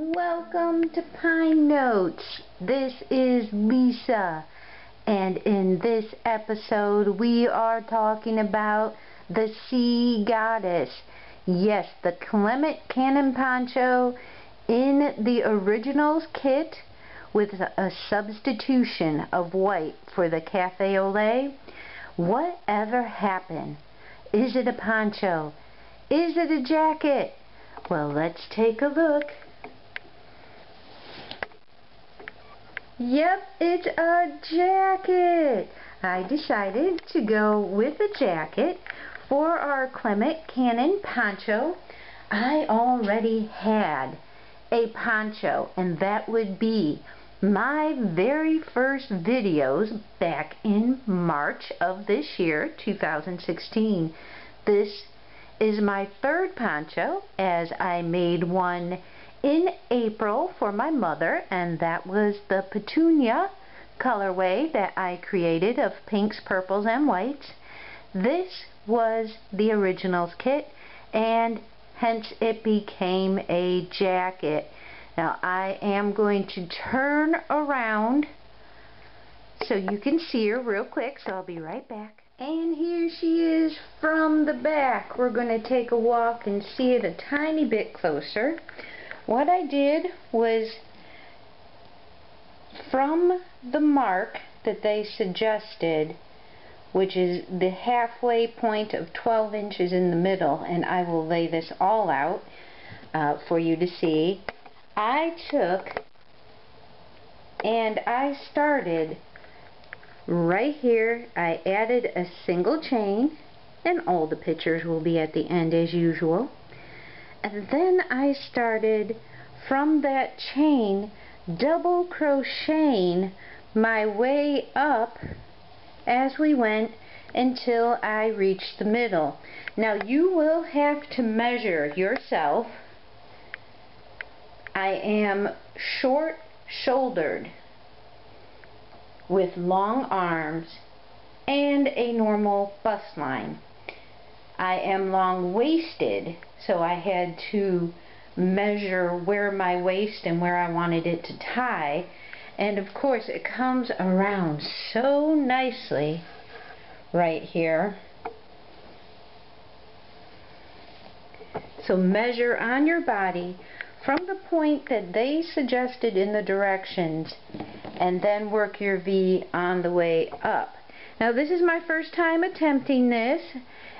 Welcome to Pine Notes. This is Lisa, and in this episode we are talking about the Sea Goddess. Yes, the Clement Canyon Poncho in the originals kit with a substitution of white for the Cafe au Lait. Whatever happened? Is it a poncho? Is it a jacket? Well, let's take a look. Yep, it's a jacket. I decided to go with a jacket for our Clement Canyon Poncho. I already had a poncho, and that would be my very first videos back in March of this year, 2016. This is my third poncho, as I made one in April for my mother, and that was the Petunia colorway that I created of pinks, purples, and whites. This was the originals kit, and hence it became a jacket. Now I am going to turn around so you can see her real quick, so I'll be right back. And here she is from the back. We're going to take a walk and see it a tiny bit closer. What I did was, from the mark that they suggested, which is the halfway point of 12 inches in the middle, and I will lay this all out for you to see, I took and I started right here. I added a single chain, and all the pictures will be at the end as usual. And then I started from that chain double crocheting my way up as we went until I reached the middle. Now you will have to measure yourself. I am short-shouldered with long arms and a normal bust line. I am long-waisted, so I had to measure where my waist and where I wanted it to tie, and of course it comes around so nicely right here. So measure on your body from the point that they suggested in the directions, and then work your V on the way up. Now this is my first time attempting this,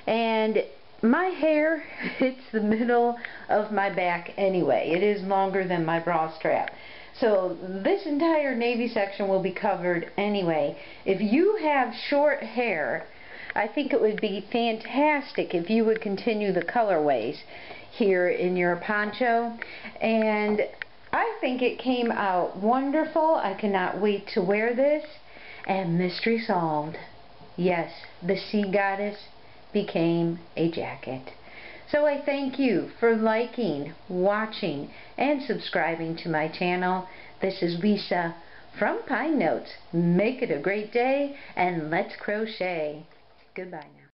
and my hair hits the middle of my back anyway. It is longer than my bra strap. So this entire navy section will be covered anyway. If you have short hair, I think it would be fantastic if you would continue the colorways here in your poncho. And I think it came out wonderful. I cannot wait to wear this. And mystery solved. Yes, the Sea Goddess became a jacket. So I thank you for liking, watching, and subscribing to my channel. This is Lisa from Pine Notes. Make it a great day, and let's crochet. Goodbye now.